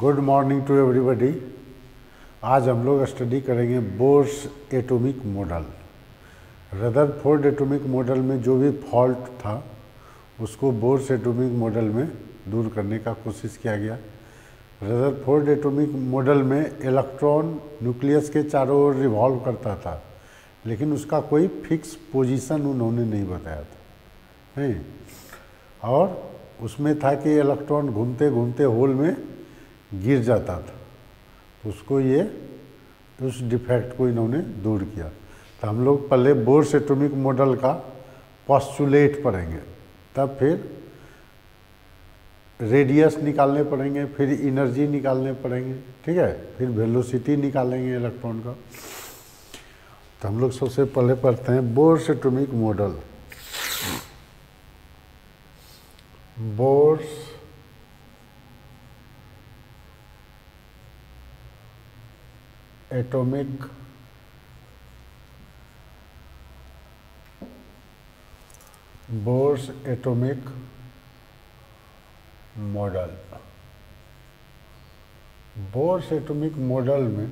Good morning to everybody. आज हम लोग स्टडी करेंगे Bohr's atomic model. Rutherford atomic model में जो भी फॉल्ट था उसको बोर्स एटॉमिक मॉडल में दूर करने का कोशिश किया गया। रदरफोर्ड एटॉमिक मॉडल में इलेक्ट्रॉन न्यूक्लियस के चारों ओर रिवॉल्व करता था, लेकिन उसका कोई फिक्स पोजीशन उन्होंने नहीं बताया था और उसमें था कि इलेक्ट्रॉन घूमते घूमते होल में गिर जाता था। उसको ये उस डिफेक्ट को इन्होंने दूर किया। तो हम लोग पहले बोर्स एटॉमिक मॉडल का पॉस्टुलेट पढ़ेंगे, तब फिर रेडियस निकालने पड़ेंगे, फिर एनर्जी निकालने पड़ेंगे, ठीक है, फिर वेलोसिटी निकालेंगे इलेक्ट्रॉन का। तो हम लोग सबसे पहले पढ़ते हैं Bohr's atomic model. Bohr's atomic Bohr's atomic model. Bohr's atomic model में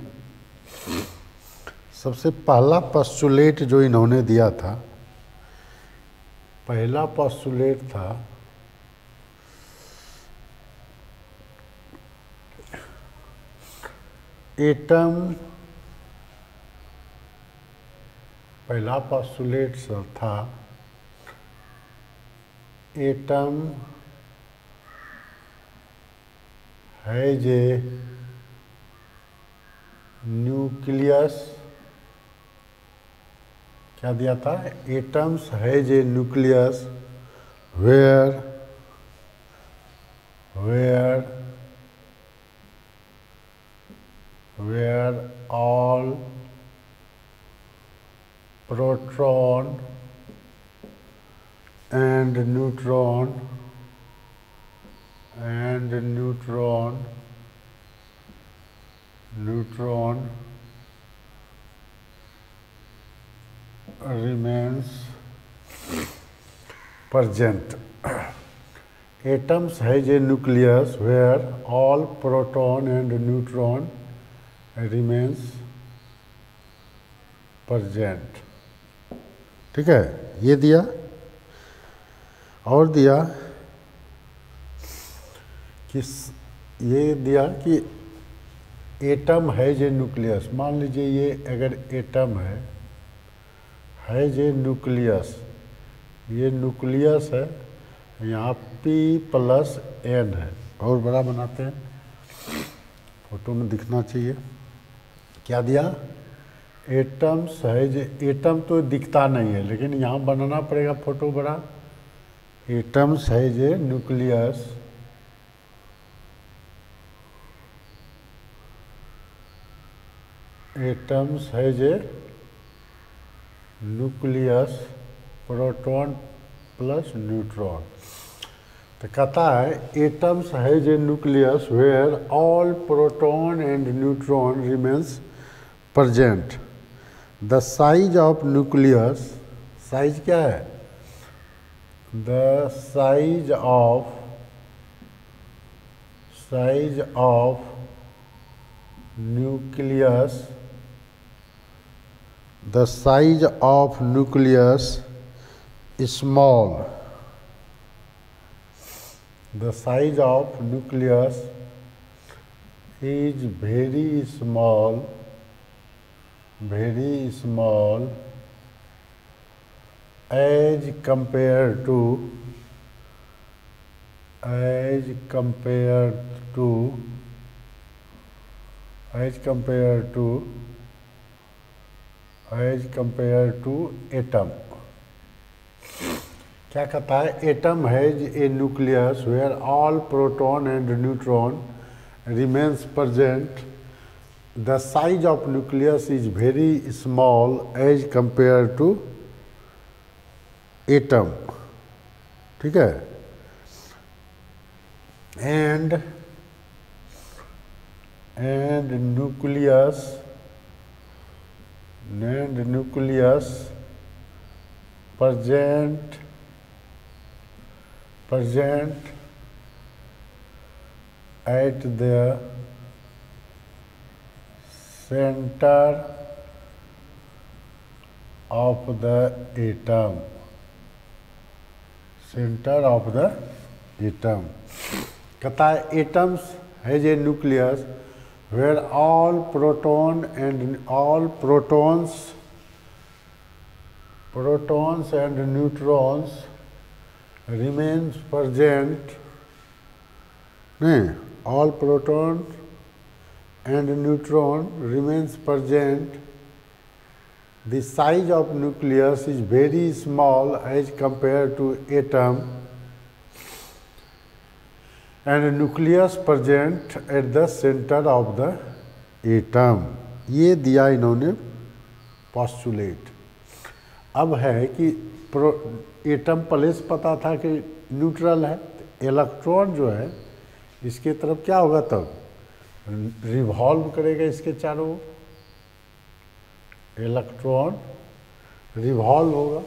सबसे पहला पोस्टुलेट जो इन्होंने दिया था, पहला पोस्टुलेट था एटम। पहला पोस्टुलेट था एटम हैज ए न्यूक्लियस। क्या दिया था? Atoms has a nucleus where where all proton and neutron remains present. Atoms has a nucleus where all proton and neutron remains present, ठीक है, ये दिया। और दिया कि एटम है जे न्यूक्लियस, मान लीजिए ये अगर एटम है जे न्यूक्लियस, ये न्यूक्लियस है, यहाँ P+N है। और बड़ा बनाते हैं, फोटो में दिखना चाहिए। क्या दिया? एटम्स है जे, एटम तो दिखता नहीं है लेकिन यहाँ बनाना पड़ेगा फोटो बड़ा। एटम्स है जे न्यूक्लियस प्रोटॉन प्लस न्यूट्रॉन। तो कहता है एटम्स है जे nucleus where all proton and neutron remains present. The size of nucleus, size क्या है? The size of nucleus, the size of nucleus small, the size of nucleus is very small, very small as compared to atom। क्या कहता है? Atom has a nucleus where all proton and neutron remains present. The size of nucleus is very small as compared to atom, ठीक है। And nucleus present at their center of the atom. Center of the atom. Kata atoms has a nucleus where all protons and neutrons remains present. All protons and neutron remains present. The size of nucleus is very small as compared to atom, and nucleus present at the center of the atom. ये दिया इन्होंने postulate. अब है कि atom place पता था कि neutral है, electron जो है इसके तरफ क्या होगा, तब revolve करेगा इसके चारों, इलेक्ट्रॉन रिवॉल्व होगा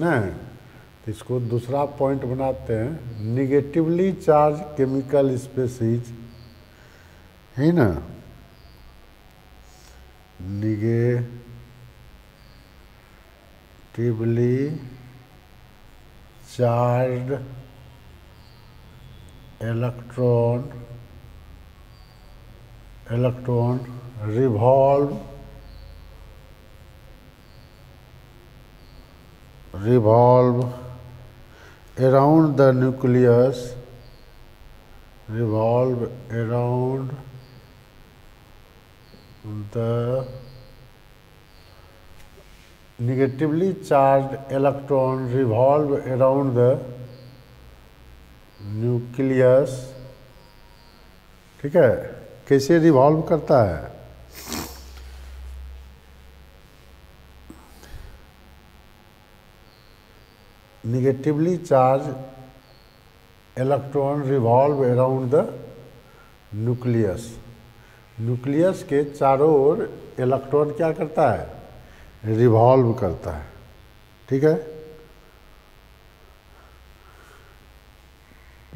ना। तो इसको दूसरा पॉइंट बनाते हैं, निगेटिवली चार्ज केमिकल स्पेसीज, है ना, negatively charge electron revolve around the nucleus. ठीक है, कैसे रिवॉल्व करता है? Negatively charged electron revolve around the nucleus. Nucleus के चारों ओर electron क्या करता है? Revolve करता है, ठीक है?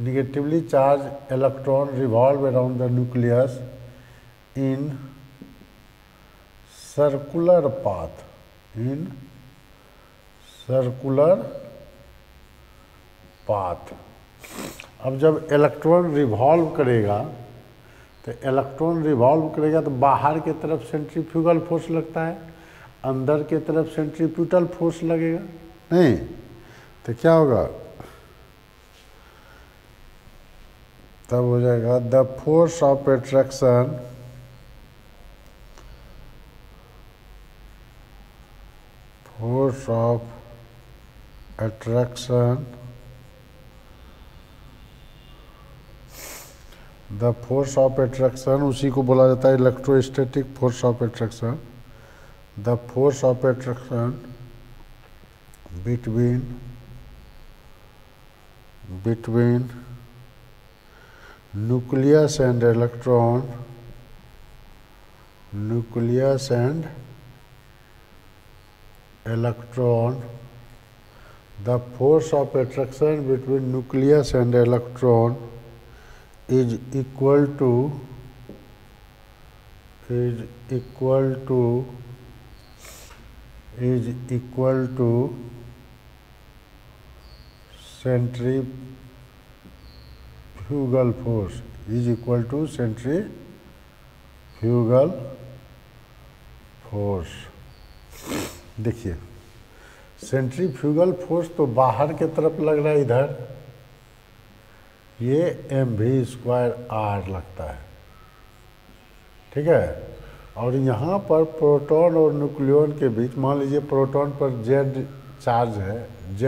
Negatively charged electron revolve around the nucleus in circular path. अब जब इलेक्ट्रॉन रिवॉल्व करेगा तो बाहर के तरफ सेंट्रीफ्यूगल फोर्स लगता है, अंदर के तरफ सेंट्रीफ्यूटल फोर्स लगेगा नहीं, तो क्या होगा तब? हो जाएगा द फोर्स ऑफ अट्रैक्शन उसी को बोला जाता है electrostatic force of attraction. The force of attraction between nucleus and electron, the force of attraction between nucleus and electron is equal to centrifugal force देखिए, सेंट्रीफ्यूगल फोर्स तो बाहर के तरफ लग रहा है इधर, ये mv²r लगता है, ठीक है, और यहाँ पर प्रोटॉन और न्यूक्लियन के बीच, मान लीजिए प्रोटॉन पर z चार्ज है, z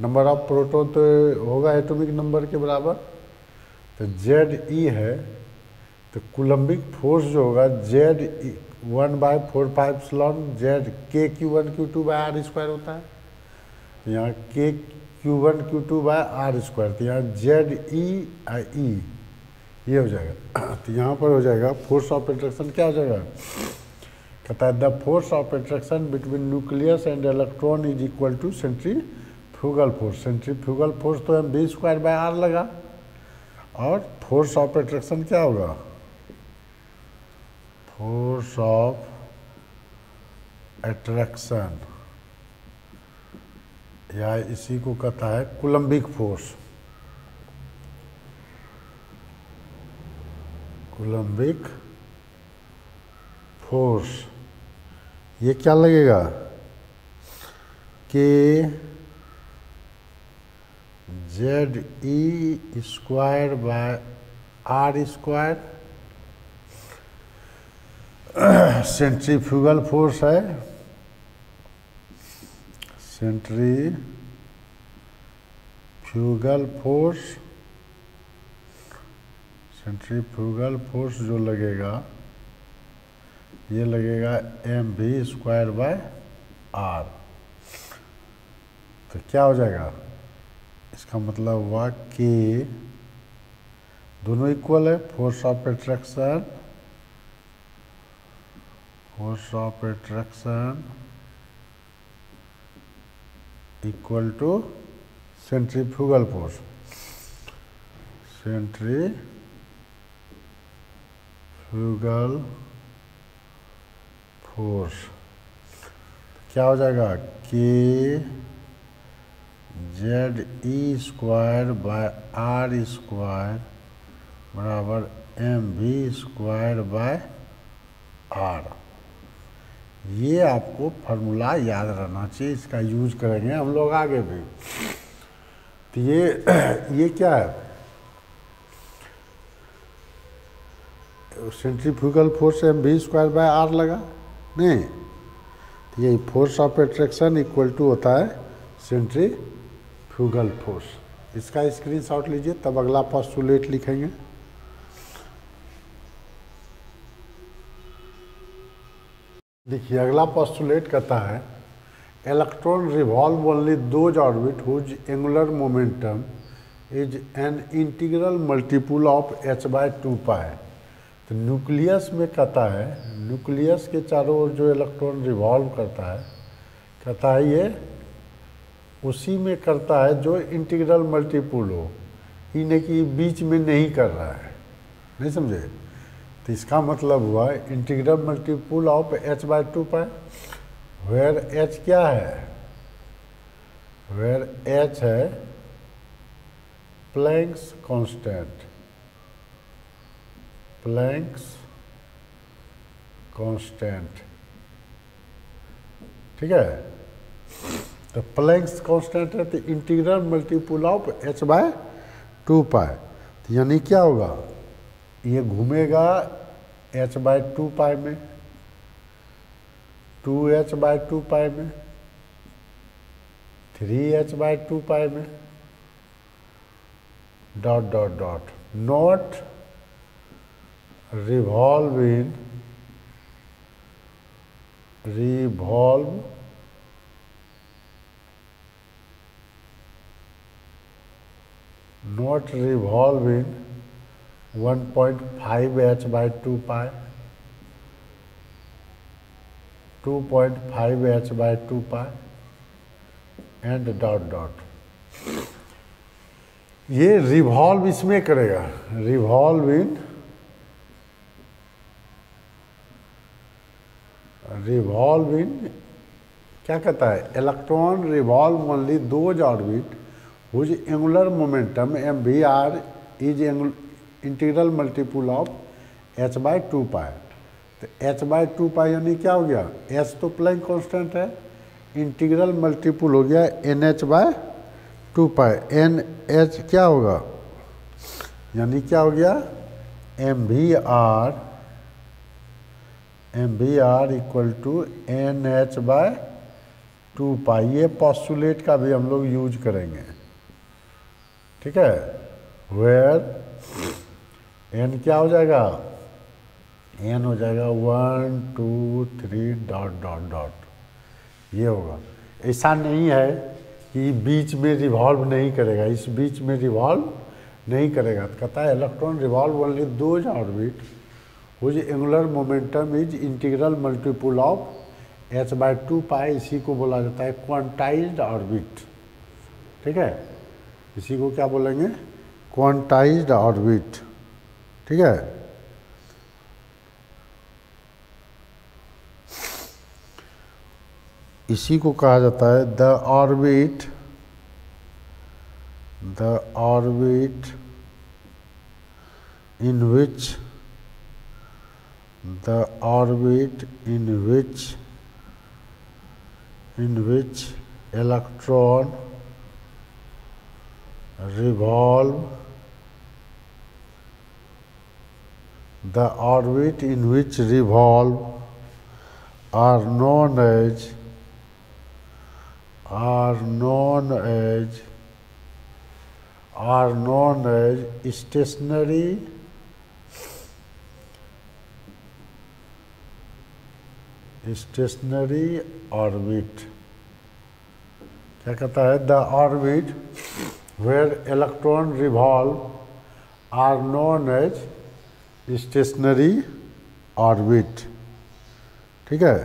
नंबर ऑफ प्रोटॉन तो होगा एटॉमिक नंबर के बराबर, तो z है, तो कूलम्बिक फोर्स जो होगा z 1/4πε z kq1q2/r² होता है, तो यहाँ kq1q2/r², तो यहाँ z e ये हो जाएगा, तो यहाँ पर हो जाएगा फोर्स ऑफ अट्रैक्शन क्या हो जाएगा? कहता है the force of attraction between nucleus and electron is equal to centrifugal force. तो mv² r लगा और फोर्स ऑफ अट्रैक्शन क्या होगा, फोर्स ऑफ अट्रैक्शन, या इसी को कहता है कोलम्बिक फोर्स, कोलम्बिक फोर्स। ये क्या लगेगा कि ZE² / R² सेंट्रीफ्यूगल फोर्स है, सेंट्रीफ्यूगल फोर्स जो लगेगा ये लगेगा mv² / r। तो क्या हो जाएगा, इसका मतलब हुआ कि दोनों इक्वल है, force of attraction equal to centrifugal force, क्या हो जाएगा कि ZE² / R² = mv² / r। ये आपको फार्मूला याद रहना चाहिए, इसका यूज करेंगे हम लोग आगे भी। तो ये क्या है, सेंट्रीफ्यूगल फोर्स mv² / r लगा नहीं, तो ये force of attraction equal to होता है सेंट्रीफ्यूगल फोर्स। इसका स्क्रीनशॉट लीजिए, तब अगला पॉस्टुलेट लिखेंगे। देखिए अगला पॉस्टुलेट कहता है electron revolve only those orbit whose angular momentum is an integral multiple of h/2π। तो न्यूक्लियस में कहता है न्यूक्लियस के चारों ओर जो इलेक्ट्रॉन रिवॉल्व करता है, कहता है ये उसी में करता है जो इंटीग्रल मल्टीपुल हो, ये नहीं कि बीच में नहीं कर रहा है, नहीं समझे। तो इसका मतलब हुआ integral multiple of h/2π, where h क्या है, वेयर h है प्लैंक्स कांस्टेंट, ठीक है। तो प्लैंक्स कांस्टेंट है, तो इंटीग्रल मल्टीपुल ऑफ h/2π, यानी क्या होगा, ये घूमेगा h/2π में, 2h/2π में, 3h/2π में, ... not revolving 1.5h/2π, 2.5h/2π and ... ये रिवॉल्व इसमें करेगा, रिवॉल्व इन क्या कहता है, electron revolve only those orbit whose angular momentum mvr is integral multiple of h/2π। तो h/2π यानी क्या हो गया, h तो प्लैंक कांस्टेंट है, इंटीग्रल मल्टीपुल हो गया nh/2π, nh क्या होगा, यानी क्या हो गया mvr = nh/2π। ये पॉस्टुलेट का भी हम लोग यूज करेंगे, ठीक है। वेयर n क्या हो जाएगा, n हो जाएगा 1, 2, 3 ... ये होगा। ऐसा नहीं है कि बीच में रिवॉल्व नहीं करेगा, इस बीच में रिवॉल्व नहीं करेगा। तो कहता है electron revolve only those orbit whose angular momentum is integral multiple of h/2π। इसी को बोला जाता है क्वांटाइज्ड ऑर्बिट, ठीक है। इसी को क्या बोलेंगे, क्वांटाइज्ड ऑर्बिट, ठीक है। इसी को कहा जाता है the orbit in which electron revolve, are known as stationary orbit। क्या कहता है? The orbit where electron revolve are known as stationary orbit, ठीक है।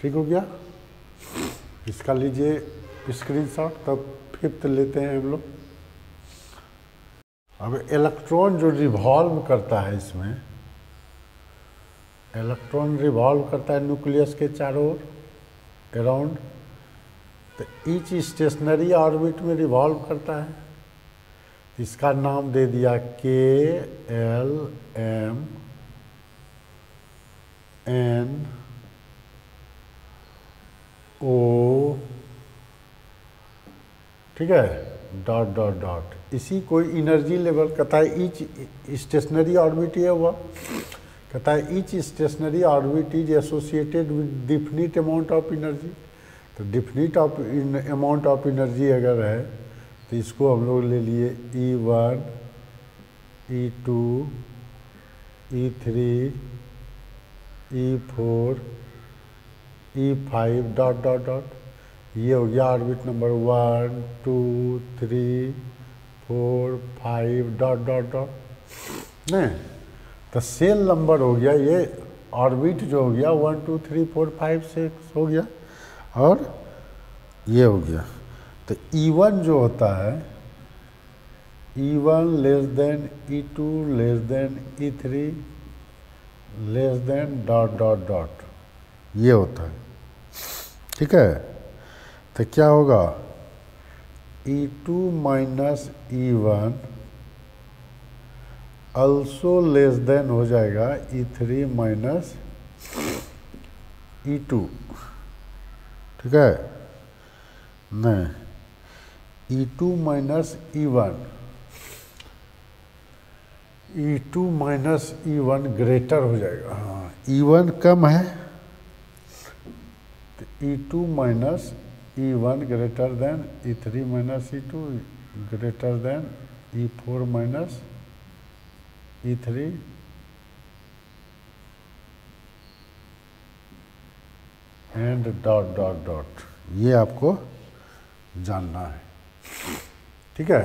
ठीक हो गया, इसका लीजिए स्क्रीनशॉट। तब फिफ्थ लेते हैं हम लोग। अब इलेक्ट्रॉन जो रिवॉल्व करता है, इसमें इलेक्ट्रॉन रिवॉल्व करता है न्यूक्लियस के चारों ओर अराउंड, तो ईच स्टेशनरी ऑर्बिट में रिवॉल्व करता है। इसका नाम दे दिया KLMNO, ठीक है, डॉट डॉट डॉट। इसी कोई एनर्जी लेवल कहता है। ईच स्टेशनरी ऑर्बिट ये हुआ, कहता है each stationary orbit is associated with definite amount of energy. तो डिफिनिट अमाउंट ऑफ एनर्जी अगर है तो इसको हम लोग ले लिए E1, E2, E3, E4, E5 dot dot dot. ये हो गया orbit number 1, 2, 3, 4, 5 dot dot dot. नहीं तो सेल नंबर हो गया, ये ऑर्बिट जो हो गया 1, 2, 3, 4, 5, 6 हो गया, और ये हो गया। तो E1 जो होता है, E1 less than E2 less than E3 less than dot dot dot, ये होता है, ठीक है। तो क्या होगा? E2 minus E1 also less than हो जाएगा E3 माइनस E2, ठीक है। नहीं, E2 माइनस E1, ग्रेटर हो जाएगा। हाँ, E1 कम है तो E2 minus E1 greater than E3 minus E2 greater than E4 minus E3 and dot dot dot, ये आपको जानना है, ठीक है।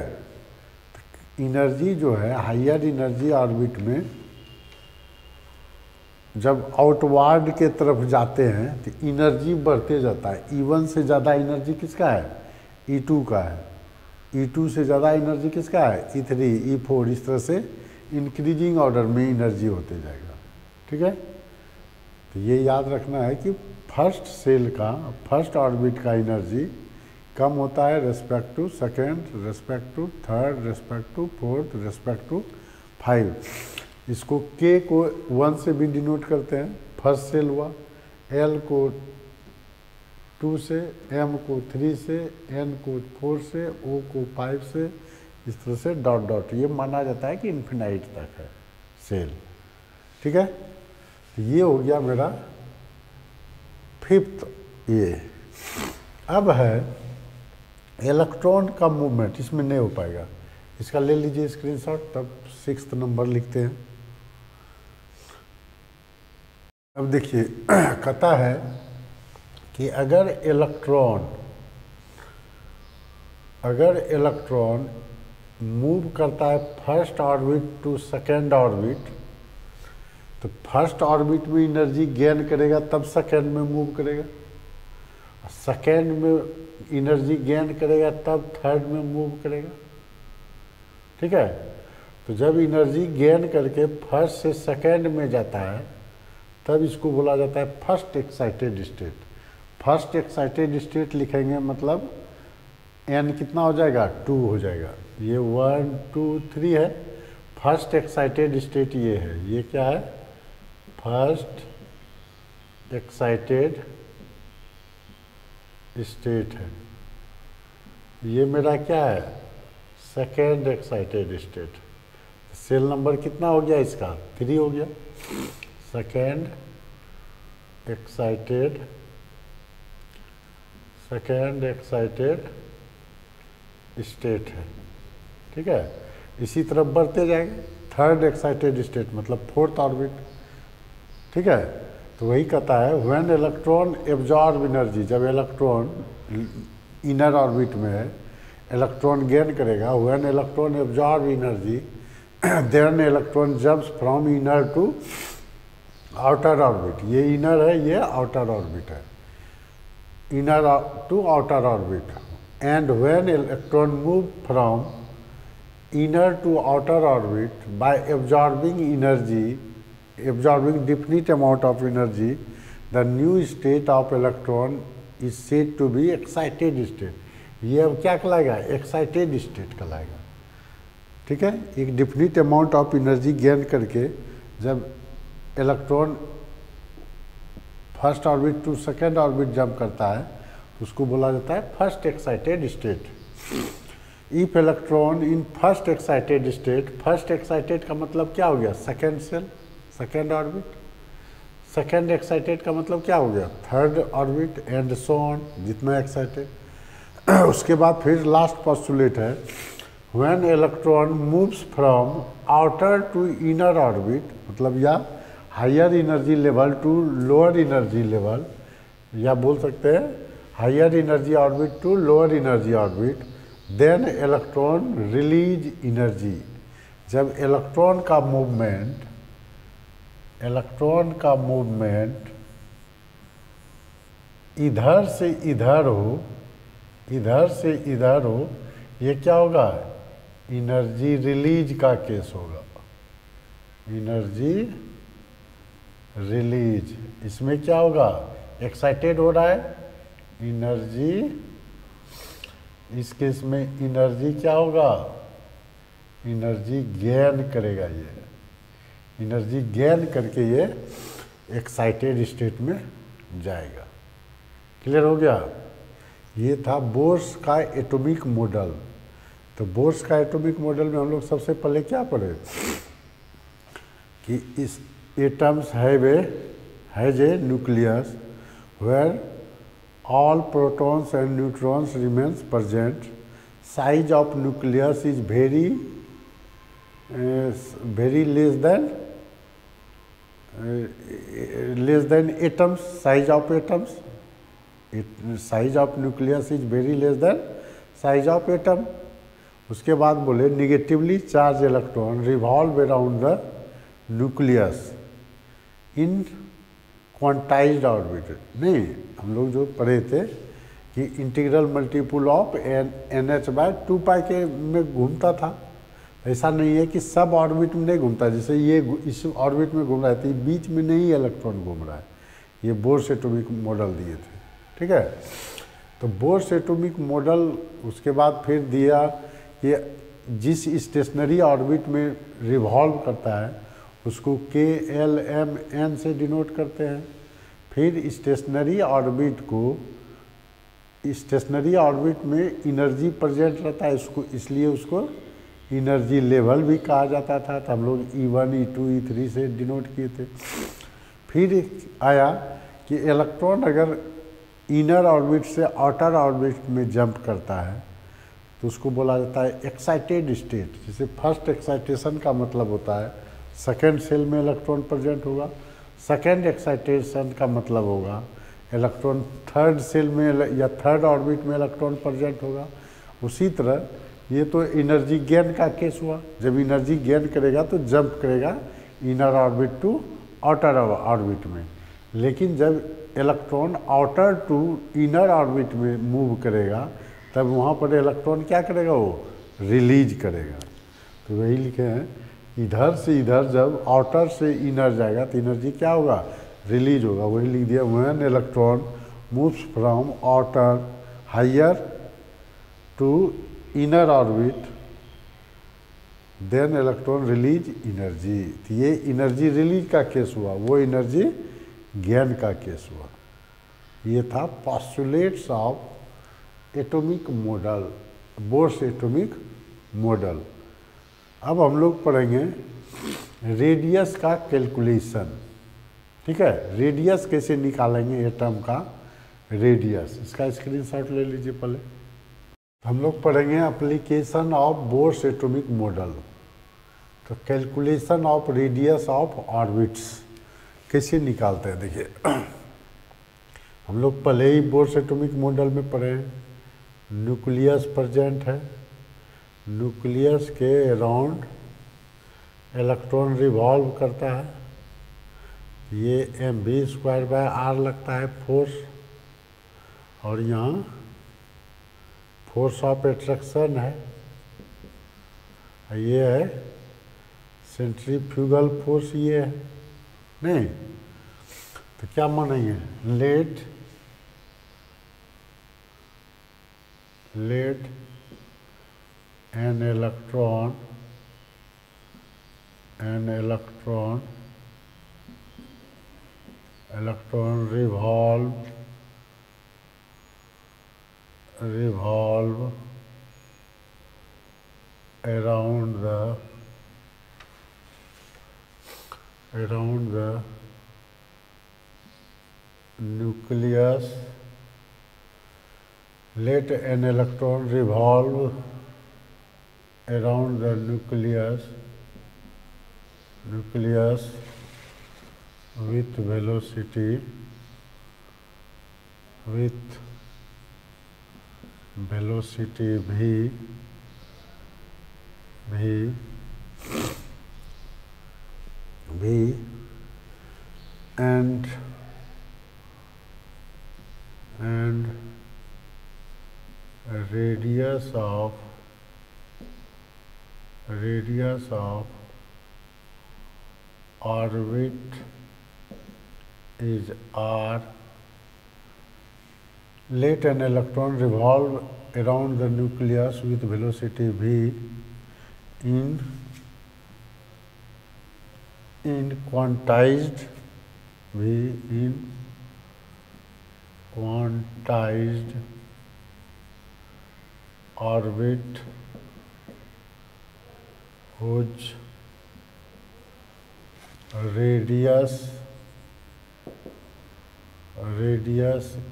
एनर्जी जो है, हायर एनर्जी ऑर्बिट में जब आउटवार्ड के तरफ जाते हैं तो एनर्जी बढ़ते जाता है। E1 से ज़्यादा एनर्जी किसका है? E2 का है। E2 से ज़्यादा एनर्जी किसका है? E3, E4, इस तरह से इंक्रीजिंग ऑर्डर में एनर्जी होते जाएगा, ठीक है। तो ये याद रखना है कि फर्स्ट सेल का, फर्स्ट ऑर्बिट का एनर्जी कम होता है respect to second, respect to third, respect to fourth, respect to five. इसको K को 1 से भी डिनोट करते हैं, फर्स्ट सेल हुआ। L को 2 से, M को 3 से, N को 4 से, O को 5 से, इस तरह से डॉट डॉट। ये माना जाता है कि इन्फिनाइट तक है सेल, ठीक है। ये हो गया मेरा फिफ्थ। ये अब है इलेक्ट्रॉन का मूवमेंट, इसमें नहीं हो पाएगा। इसका ले लीजिए स्क्रीनशॉट, तब सिक्स्थ नंबर लिखते हैं। अब देखिए, कहता है कि अगर इलेक्ट्रॉन मूव करता है first orbit to second orbit, तो फर्स्ट ऑर्बिट में एनर्जी गेन करेगा तब सेकेंड में मूव करेगा, सेकेंड में एनर्जी गेन करेगा तब थर्ड में मूव करेगा, ठीक है। तो जब एनर्जी गेन करके फर्स्ट से सेकेंड में जाता है तब इसको बोला जाता है first excited state. First excited state लिखेंगे मतलब एन कितना हो जाएगा, 2 हो जाएगा। ये 1 2 3 है। फर्स्ट एक्साइटेड स्टेट ये है। ये क्या है? फर्स्ट एक्साइटेड स्टेट है। ये मेरा क्या है? Second excited state. Shell number कितना हो गया इसका? 3 हो गया। सेकेंड एक्साइटेड स्टेट है, ठीक है। इसी तरफ बढ़ते जाएंगे। थर्ड एक्साइटेड स्टेट मतलब फोर्थ ऑर्बिट, ठीक है। तो वही कहता है व्हेन इलेक्ट्रॉन एब्जॉर्ब एनर्जी, जब इलेक्ट्रॉन इनर ऑर्बिट में है, इलेक्ट्रॉन गेन करेगा, when electron absorb energy then electron jumps from inner to outer orbit. ये इनर है, ये आउटर ऑर्बिट है, inner to outer orbit. And when electron move from inner to outer orbit by absorbing energy, absorbing definite amount of energy, the new state of electron is said to be excited state. ये अब क्या कहलाएगा? Excited state कहलाएगा, ठीक है। एक definite amount of energy gain करके जब electron first orbit to second orbit jump करता है उसको बोला जाता है first excited state. If electron in first excited state, first excited का मतलब क्या हो गया? Second cell, second orbit. Second excited का मतलब क्या हो गया? Third orbit and so on, जितना एक्साइटेड। उसके बाद फिर लास्ट पॉस्टुलेट है when electron moves from outer to inner orbit, मतलब या higher energy level to lower energy level, या बोल सकते हैं higher energy orbit to lower energy orbit, then electron release energy. जब इलेक्ट्रॉन का मूवमेंट इधर से इधर हो, ये क्या होगा? एनर्जी रिलीज का केस होगा। एनर्जी रिलीज, इसमें क्या होगा? एक्साइटेड हो रहा है, एनर्जी, इस केस में एनर्जी क्या होगा? एनर्जी गेन करेगा। ये एनर्जी गेन करके ये एक्साइटेड स्टेट में जाएगा। क्लियर हो गया? ये था बोर्स का एटॉमिक मॉडल। तो बोर्स का एटॉमिक मॉडल में हम लोग सबसे पहले क्या पढ़े कि इस atoms has a nucleus where all protons and neutrons remains present, size of nucleus is very less than atoms, size of nucleus is very less than size of atom। उसके बाद बोले negatively charged electron revolve around the nucleus in quantized orbit. नहीं, हम लोग जो पढ़े थे कि इंटीग्रल मल्टीपुल ऑफ NH/2π के में घूमता था। ऐसा नहीं है कि सब ऑर्बिट में नहीं घूमता, जैसे ये इस ऑर्बिट में घूम रहा है, बीच में नहीं इलेक्ट्रॉन घूम रहा है। ये बोर्स एटॉमिक मॉडल दिए थे, ठीक है। तो बोर्स एटॉमिक मॉडल उसके बाद फिर दिया कि जिस स्टेशनरी ऑर्बिट में रिवॉल्व करता है उसको KLMN से डिनोट करते हैं। फिर स्टेशनरी ऑर्बिट में एनर्जी प्रेजेंट रहता है, इसको इसलिए उसको एनर्जी लेवल भी कहा जाता था। तो हम लोग E1 E2 E3 से डिनोट किए थे। फिर आया कि इलेक्ट्रॉन अगर इनर ऑर्बिट से आउटर ऑर्बिट में जंप करता है तो उसको बोला जाता है एक्साइटेड स्टेट। जिसे फर्स्ट एक्साइटेशन का मतलब होता है सेकेंड सेल में इलेक्ट्रॉन प्रेजेंट होगा, सेकेंड एक्साइटेशन का मतलब होगा इलेक्ट्रॉन थर्ड सेल में या थर्ड ऑर्बिट में इलेक्ट्रॉन प्रेजेंट होगा। उसी तरह ये तो एनर्जी गेन का केस हुआ। जब एनर्जी गेन करेगा तो जंप करेगा inner orbit to outer orbit में। लेकिन जब electron outer to inner orbit में मूव करेगा तब वहाँ पर इलेक्ट्रॉन क्या करेगा? वो रिलीज करेगा। तो वही लिखे हैं इधर से इधर जब आउटर से इनर जाएगा तो एनर्जी क्या होगा, रिलीज होगा। वही लिख दिया when electron moves from outer higher to inner orbit then electron release energy. तो ये एनर्जी रिलीज का केस हुआ, वो एनर्जी गेन का केस हुआ। ये था postulates of atomic model, Bohr's atomic model. अब हम लोग पढ़ेंगे रेडियस का कैलकुलेशन। ठीक है, रेडियस कैसे निकालेंगे एटम का रेडियस, इसका स्क्रीनशॉट ले लीजिए। पहले हम लोग पढ़ेंगे application of Bohr's atomic model. तो calculation of radius of orbits कैसे निकालते हैं, देखिए हम लोग पहले ही बोर्स एटॉमिक मॉडल में पढ़े हैं। न्यूक्लियस प्रेजेंट है, न्यूक्लियस के अराउंड इलेक्ट्रॉन रिवॉल्व करता है, ये mv²/r लगता है फोर्स, और यहाँ फोर्स ऑफ एट्रैक्शन है, ये है सेंट्रीफ्यूगल फोर्स, ये है नहीं तो क्या मानेंगे, let an electron revolve around the nucleus. Let an electron revolve around the nucleus with velocity v and radius of orbit is r. Let an electron revolve around the nucleus with velocity v in quantized orbit whose radius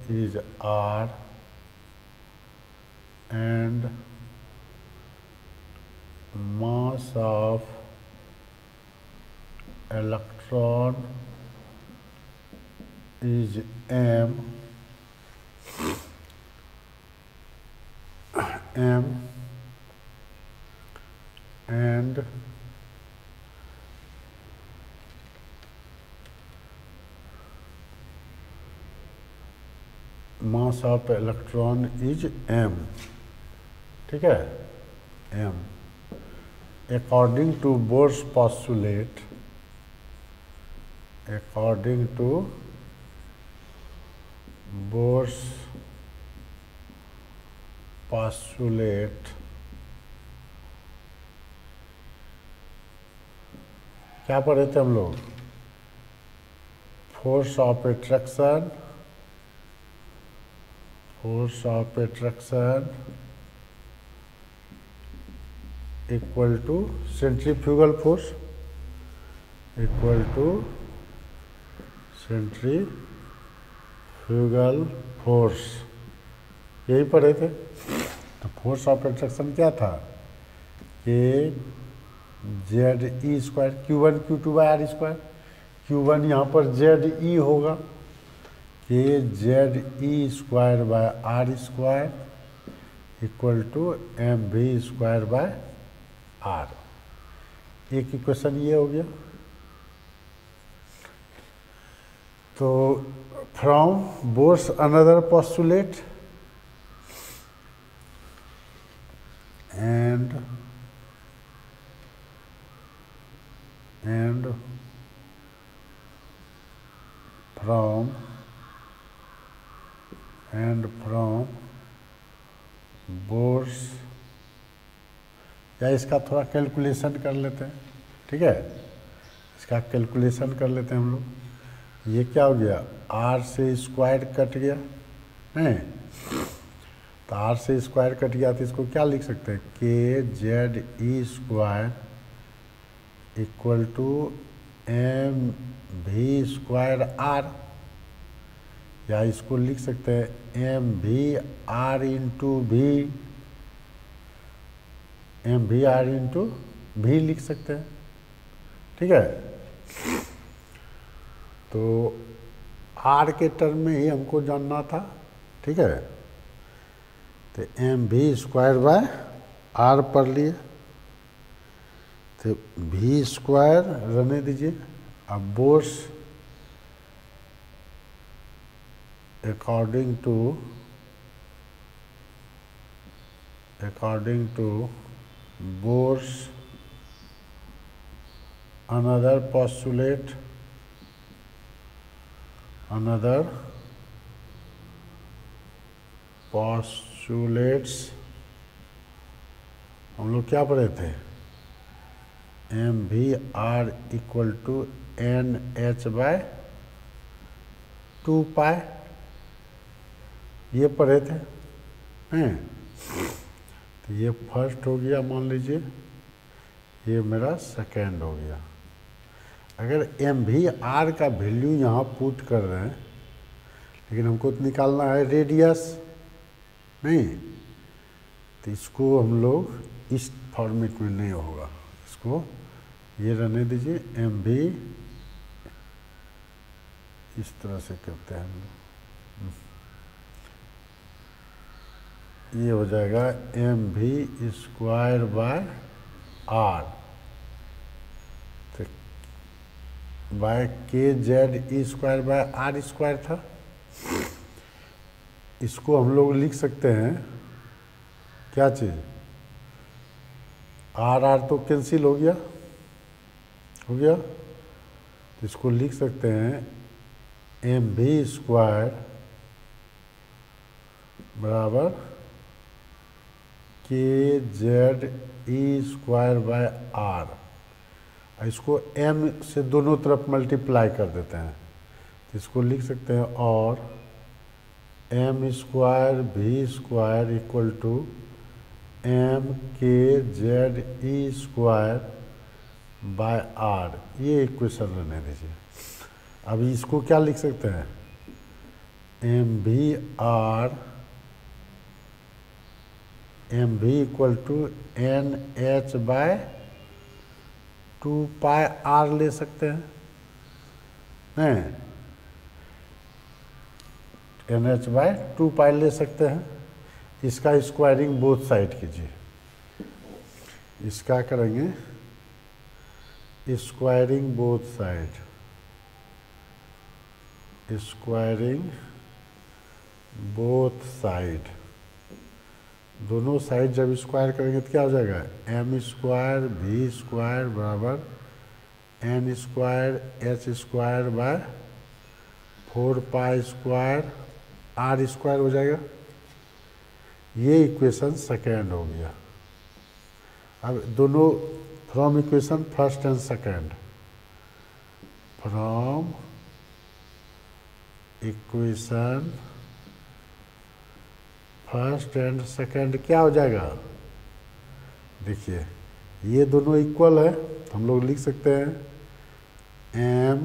is r and mass of electron is m and mass of electron is m. ठीक है, m according to Bohr's postulate क्या पढ़े थे हम लोग, force of attraction equal to centrifugal force, यही पढ़े थे। तो फोर्स ऑफ एट्रैक्शन क्या था, K z e² q1 q2/r²। q1 यहाँ पर z e होगा, Kz e²/r² equal to mv²/r। एक इक्वेशन ये हो गया। तो from Bohr's another postulate and and from Bohr's, या इसका थोड़ा कैलकुलेशन कर लेते हैं, ठीक है, इसका कैलकुलेशन कर लेते हैं हम लोग। ये क्या हो गया, आर से स्क्वायर कट गया, नहीं तो आर से स्क्वायर कट गया तो इसको क्या लिख सकते हैं, के Z E square equal to m v square r, या इसको लिख सकते हैं m v r into v, m v r into v लिख सकते हैं, ठीक है। तो आर के टर्म में ही हमको जानना था, ठीक है, तो M v square by are पर लिए, तो भी स्क्वायर रहने दीजिए। अब Bohr's according to Bohr's another postulates हम लोग क्या पढ़े थे, m v r equal to N H by 2 pi, ये पढ़े थे हैं। तो ये फर्स्ट हो गया, मान लीजिए ये मेरा सेकेंड हो गया। अगर एम भी आर का वैल्यू यहाँ पुट कर रहे हैं, लेकिन हमको तो निकालना है रेडियस, नहीं तो इसको हम लोग इस फॉर्मेट में नहीं होगा, इसको ये रहने दीजिए, एम भी इस तरह से करते हैं हम लोग, ये हो जाएगा m v square by r by के Z E square by are square था। इसको हम लोग लिख सकते हैं क्या चीज़, आर आर तो कैंसिल हो गया, हो गया, तो इसको लिख सकते हैं एम भी स्क्वायर बराबर के Z E square by r, इसको एम से दोनों तरफ मल्टीप्लाई कर देते हैं, तो इसको लिख सकते हैं और m square v square equal to m के Z E square by are, ये इक्वेशन रहने दीजिए। अब इसको क्या लिख सकते हैं, m v r m v equal to N H by 2 pi r ले सकते हैं, नहीं एन एच बाय 2 पाई ले सकते हैं। इसका स्क्वायरिंग बोथ साइड कीजिए, इसका करेंगे squaring both side, squaring both side, दोनों साइड जब स्क्वायर करेंगे तो क्या हो जाएगा, एम स्क्वायर भी स्क्वायर बराबर n square h square by 4 pi square r square हो जाएगा। ये इक्वेशन सेकेंड हो गया। अब दोनों from equation first and second, from equation first and second क्या हो जाएगा, देखिए ये दोनों इक्वल है, हम लोग लिख सकते हैं एम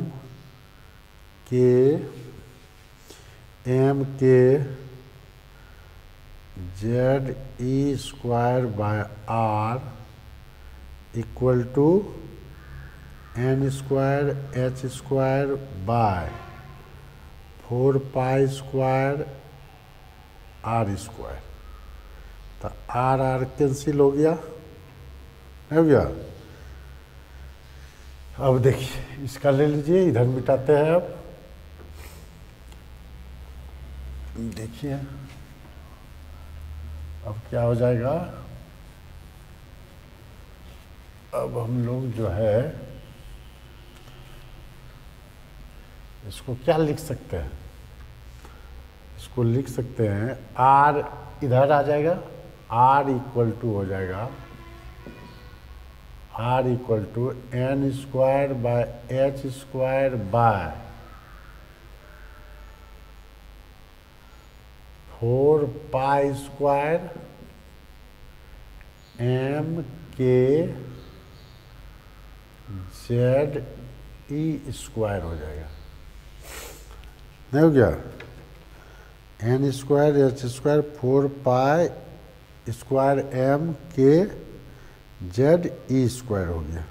के Z E square by r equal to n square h square by 4 pi square r square, तो आर आर कैंसिल हो गया, नहीं हो गया। अब देखिए इसका ले लीजिए, इधर मिटाते हैं। अब देखिए अब क्या हो जाएगा, अब हम लोग जो है इसको क्या लिख सकते हैं, इसको लिख सकते हैं आर इधर आ जाएगा, आर इक्वल टू हो जाएगा r equal to n square by h square by 4 pi square m के जेड ई स्क्वायर हो जाएगा। नहीं हो गया, n square h square 4 pi square m के जेड ई स्क्वायर हो गया।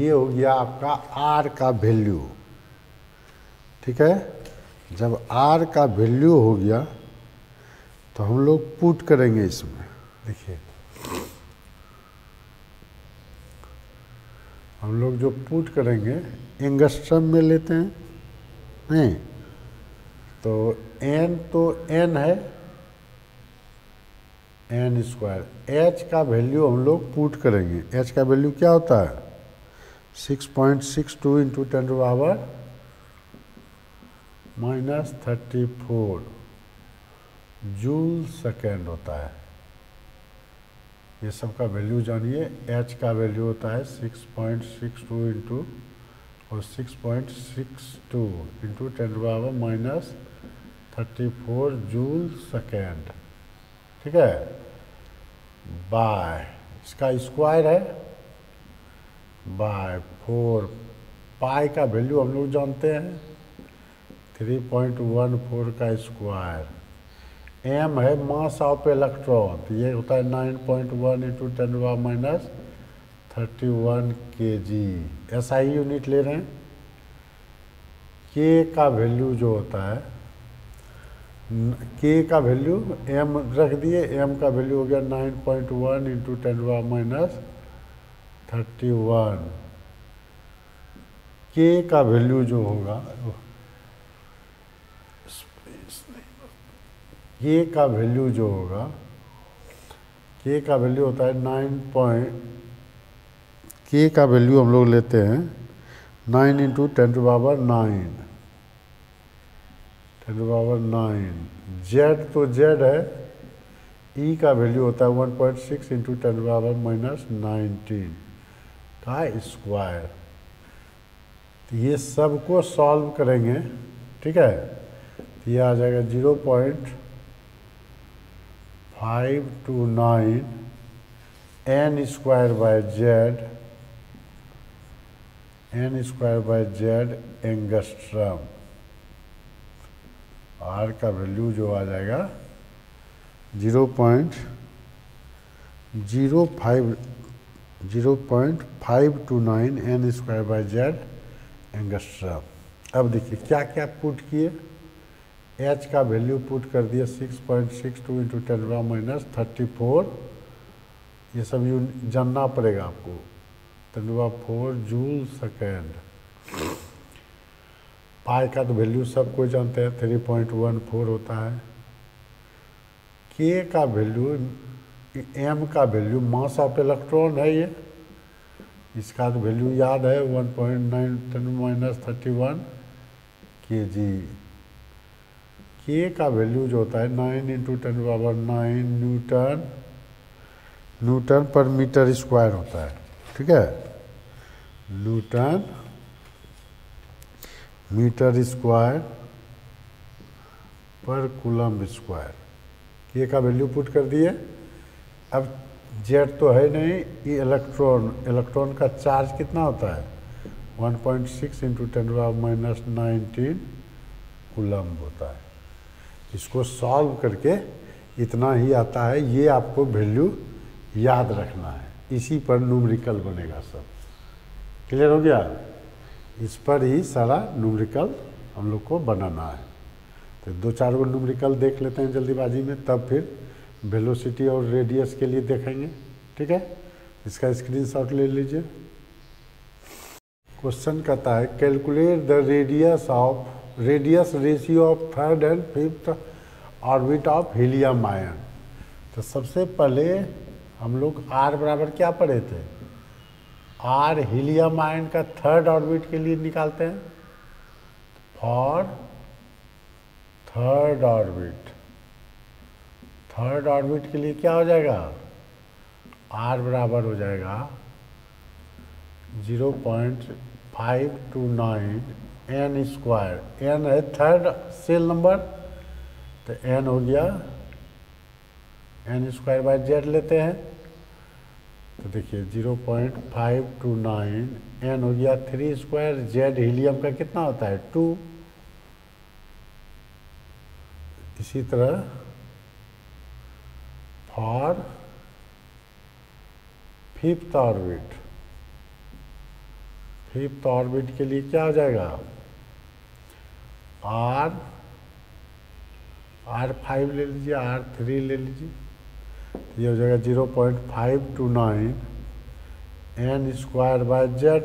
ये हो गया आपका आर का वैल्यू। ठीक है, जब आर का वैल्यू हो गया तो हम लोग पुट करेंगे इसमें। देखिए हम लोग जो पुट करेंगे एंगस्ट्रम में लेते हैं, नहीं तो एन है एन स्क्वायर, एच का वैल्यू हम लोग पुट करेंगे। एच का वैल्यू क्या होता है 6.62 इंटू 10⁻³ जूल सेकेंड होता है। ये सब का वैल्यू जानिए। h का वैल्यू होता है 6.62 इंटू और 6.62 इंटू 10⁻³ जूल सेकेंड। ठीक है, बाय इसका स्क्वायर है बाय 4 पाई का वैल्यू हम लोग जानते हैं 3.14 का स्क्वायर। एम है मास ऑफ इलेक्ट्रॉन, तो ये होता है 9.1 इंटू 10⁻¹ के जी। एसआई यूनिट ले रहे हैं। के का वैल्यू जो होता है, के का वैल्यू एम रख दिए, एम का वैल्यू हो गया 9.1 इंटू 10⁻¹। के का वैल्यू जो होगा, के का वैल्यू जो होगा, के का वैल्यू होता है के का वैल्यू हम लोग लेते हैं 9 इंटू 10⁹ जेड तो जेड है। ई का वैल्यू होता है 1.6 इंटू 10⁻¹⁹ का स्क्वायर। तो ये सब को सॉल्व करेंगे। ठीक है, तो यह आ जाएगा 0.529 n square by Z, n square by Z angstrom. R का वैल्यू जो आ जाएगा 0.529 n square by Z angstrom. अब देखिए क्या क्या पुट किए। एच का वैल्यू पुट कर दिया 6.62 इंटू 10⁻¹⁹, ये सब जानना पड़ेगा आपको, 10⁻⁴ जूल सेकेंड। पाई का तो वैल्यू सब कोई जानते हैं 3.14 होता है। के का वैल्यू, एम का वैल्यू मास ऑफ इलेक्ट्रॉन है ये, इसका तो वैल्यू याद है 1.9 10⁻¹ के जी। के का वैल्यू जो होता है 9 इंटू 10⁹ न्यूटन पर मीटर स्क्वायर होता है। ठीक है, न्यूटन मीटर स्क्वायर पर कूलम्ब स्क्वायर। के का वैल्यू पुट कर दिए। अब जेड तो है नहीं, ये इलेक्ट्रॉन, इलेक्ट्रॉन का चार्ज कितना होता है 1.6 इंटू 10⁻¹⁹ कूलम्ब होता है। इसको सॉल्व करके इतना ही आता है, ये आपको वैल्यू याद रखना है, इसी पर न्यूमेरिकल बनेगा सब। क्लियर हो गया, इस पर ही सारा न्यूमेरिकल हम लोग को बनाना है। तो 2-4 को न्यूमेरिकल देख लेते हैं जल्दीबाजी में, तब फिर वेलोसिटी और रेडियस के लिए देखेंगे। ठीक है, इसका स्क्रीनशॉट ले लीजिए। क्वेश्चन कहता है calculate the radius of ratio of 3rd and 5th orbit of helium ion. तो सबसे पहले हम लोग आर बराबर क्या पढ़े थे, आर हीलियम आयन का 3rd ऑर्बिट के लिए निकालते हैं। For third orbit. Third orbit के लिए क्या हो जाएगा, r बराबर हो जाएगा 0.529 n स्क्वायर। n है थर्ड सेल नंबर, तो n हो गया n स्क्वायर बाय जेड लेते हैं, तो देखिए 0.529 n हो गया 3 स्क्वायर जेड हीलियम का कितना होता है 2। इसी तरह for fifth orbit, fifth orbit के लिए क्या हो जाएगा आर, R5 ले लीजिए, R3 ले लीजिए, ये हो जाएगा 0.529 n square by Z.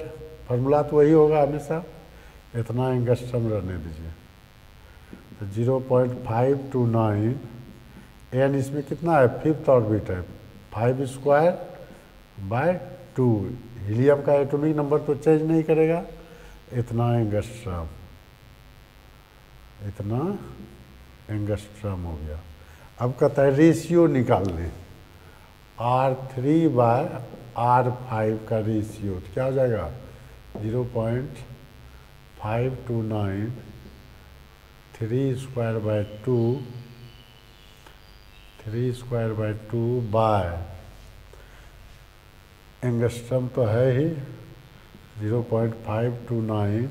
Formula तो वही होगा हमेशा, इतना एंगस्ट्रम रहने दीजिए। तो 0.529 एन इसमें कितना है, फिफ्थ ऑर्बिट है, 5 स्क्वायर बाय 2। हीलियम का एटॉमिक नंबर तो चेंज नहीं करेगा, इतना एंगस्ट्रम, इतना एंगस्ट्रम हो गया। अब कहता है रेशियो निकाल लें, R3 बाय R5 का रेशियो, तो क्या हो जाएगा 0.529 3 square by 2, 3 square by 2 by angstrom तो है ही 0.529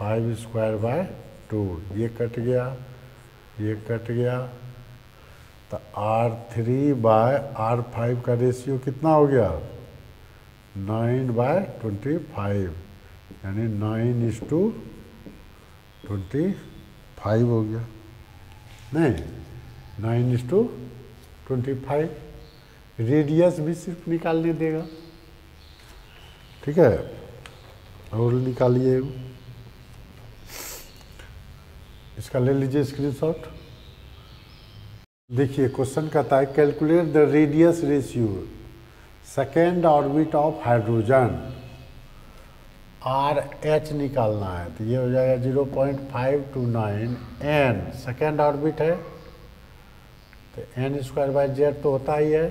5 स्क्वायर बाय 2। ये कट गया, ये कट गया, तो R3 बाय R5 का रेशियो कितना हो गया 9 बाय 25, यानी 9:25 हो गया, नहीं 9:25। रेडियस भी सिर्फ निकालने देगा, ठीक है। और निकालिए, इसका ले लीजिए स्क्रीनशॉट। देखिए क्वेश्चन कहता है calculate the radius ratio second orbit of hydrogen, RH निकालना है, तो ये हो जाएगा 0.529 n, सेकेंड ऑर्बिट है तो n स्क्वायर बाय जेड तो होता ही है,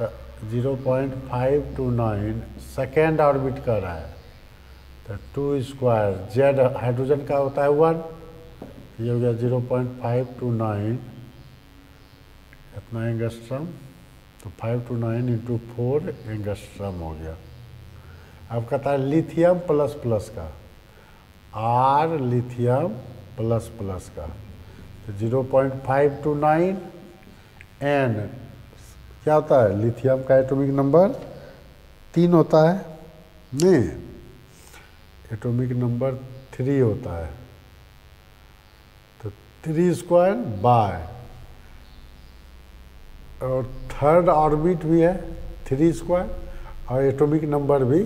तो 0.529 सेकेंड ऑर्बिट कर रहा है, तो 2 स्क्वायर जेड हाइड्रोजन का होता है 1, ये हो गया 0.529 इतना एंगस्ट्रम, तो 529 इंटू 4 एंगस्ट्रम हो गया। अब कहता है लिथियम प्लस प्लस का, R लिथियम प्लस प्लस का, तो 0.529 n क्या होता है, लिथियम का एटॉमिक नंबर 3 होता है, नहीं एटॉमिक नंबर 3 होता है, तो 3 स्क्वायर बाय, और थर्ड ऑर्बिट भी है 3 स्क्वायर और एटॉमिक नंबर भी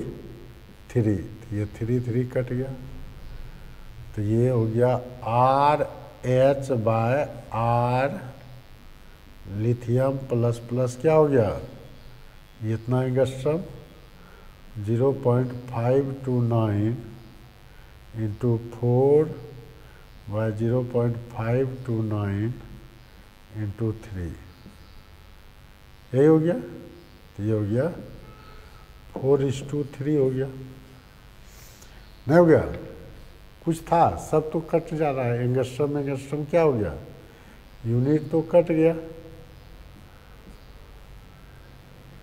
3, ये 3 कट गया, तो ये हो गया RH by R lithium plus plus क्या हो गया ये इतना एंगस्ट्रम 0.529 इंटू 4 बाय 0.529 इंटू 3, यही हो गया, तो ये हो गया 4:3 हो गया, नहीं हो गया कुछ था, सब तो कट जा रहा है, एंगस्ट्रम एंगस्ट्रम क्या हो गया, यूनिट तो कट गया,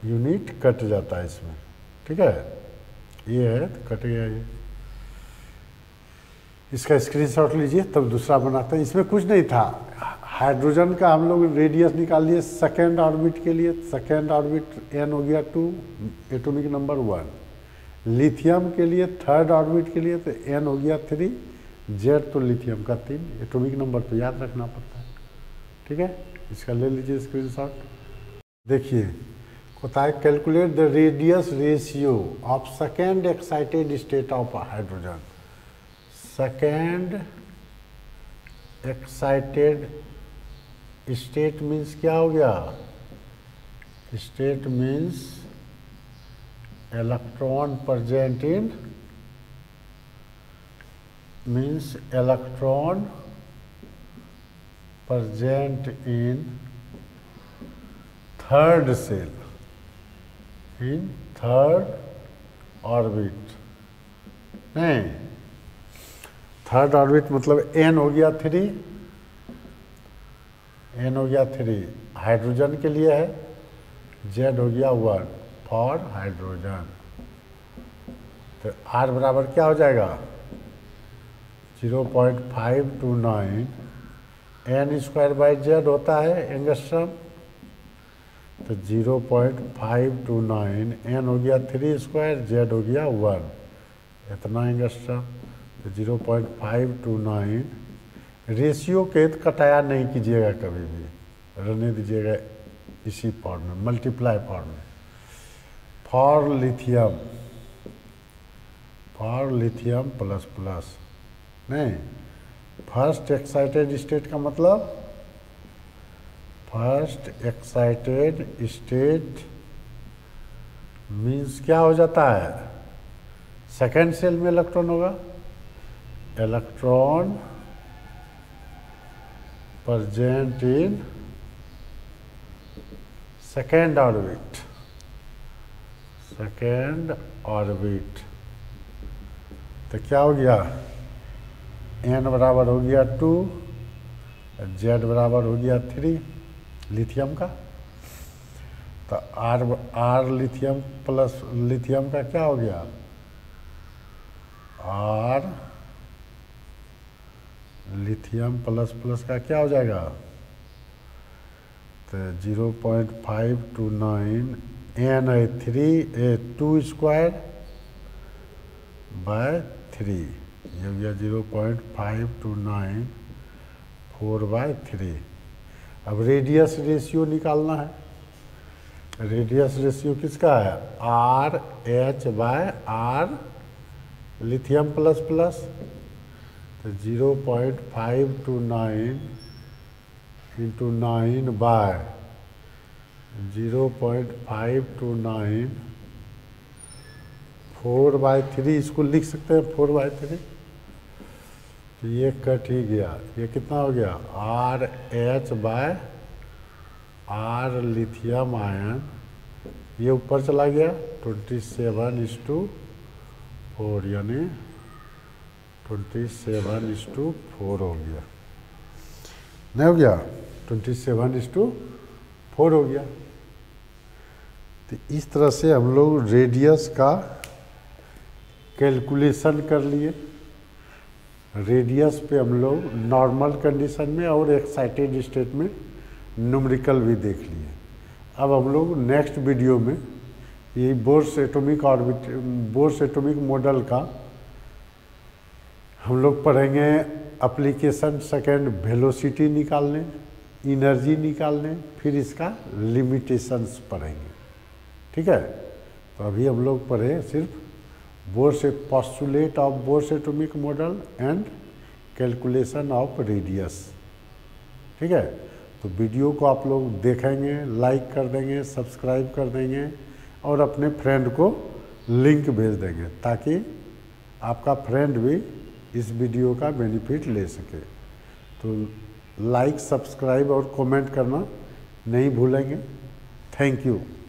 यूनिट कट जाता है इसमें, ठीक है, ये है तो कट गया ये। इसका स्क्रीनशॉट लीजिए तब दूसरा बनाते हैं। इसमें कुछ नहीं था, हाइड्रोजन का हम लोग रेडियस निकाल लिए सेकेंड ऑर्बिट के लिए, सेकेंड ऑर्बिट n हो गया 2, एटॉमिक नंबर 1। लिथियम के लिए थर्ड ऑर्बिट के लिए तो n हो गया 3, जेड तो लिथियम का 3, एटॉमिक नंबर तो याद रखना पड़ता है, ठीक है। इसका ले लीजिए स्क्रीनशॉट। देखिए होता है calculate the radius ratio of second excited state of hydrogen, second excited state means क्या हो गया, state means electron present in means electron present in third cell, in third orbit. नहीं, थर्ड ऑर्बिट मतलब n हो गया three, N हो गया three hydrogen के लिए है, जेड हो गया वन फॉर हाइड्रोजन, तो आर बराबर क्या हो जाएगा 0.529 एन स्क्वायर बाई जेड होता है एंगस्ट्रम, तो 0.529 एन हो गया थ्री स्क्वायर जेड हो गया वन, इतना एंगस्ट्रम, तो 0.529 रेशियो के कटाया नहीं कीजिएगा कभी भी, रहने दीजिएगा इसी फॉर्म में, मल्टीप्लाई फॉर्म में, for lithium, for lithium plus plus. नहीं, फर्स्ट एक्साइटेड स्टेट का मतलब, फर्स्ट एक्साइटेड स्टेट मीन्स क्या हो जाता है सेकेंड सेल में इलेक्ट्रॉन होगा, electron present in second orbit, second orbit, तो क्या हो गया एन बराबर हो गया 2, जेड बराबर हो गया 3 लिथियम का, तो आर लिथियम प्लस लिथियम का क्या हो गया आर लिथियम प्लस प्लस का क्या हो जाएगा, तो 0.529 एन आई थ्री ए 2 स्क्वायर बाय 3, ये हो गया 0.529 4/3। अब रेडियस रेशियो निकालना है, रेडियस रेशियो किसका है R H by are lithium plus plus, तो 0.529 इंटू 9 बाय 0.529 4/3, इसको लिख सकते हैं 4/3, तो ये कट ही गया, ये कितना हो गया R H by are lithium ion, ये ऊपर चला गया 27:4, यानी 27:4 हो गया, नहीं हो गया 27:4 हो गया। तो इस तरह से हम लोग रेडियस का कैलकुलेशन कर लिए, रेडियस पे हम लोग नॉर्मल कंडीशन में और एक्साइटेड स्टेट में न्यूमेरिकल भी देख लिए। अब हम लोग नेक्स्ट वीडियो में ये बोर्स एटॉमिक मॉडल का हम लोग पढ़ेंगे एप्लीकेशन, सेकेंड वेलोसिटी निकालने, एनर्जी निकालने, फिर इसका लिमिटेशंस पढ़ेंगे, ठीक है। तो अभी हम लोग पढ़े सिर्फ Bohr's postulate of Bohr's atomic model and calculation of radius, ठीक है। तो वीडियो को आप लोग देखेंगे, लाइक कर देंगे, सब्सक्राइब कर देंगे और अपने फ्रेंड को लिंक भेज देंगे ताकि आपका फ्रेंड भी इस वीडियो का बेनिफिट ले सके। तो लाइक, सब्सक्राइब और कमेंट करना नहीं भूलेंगे। Thank you.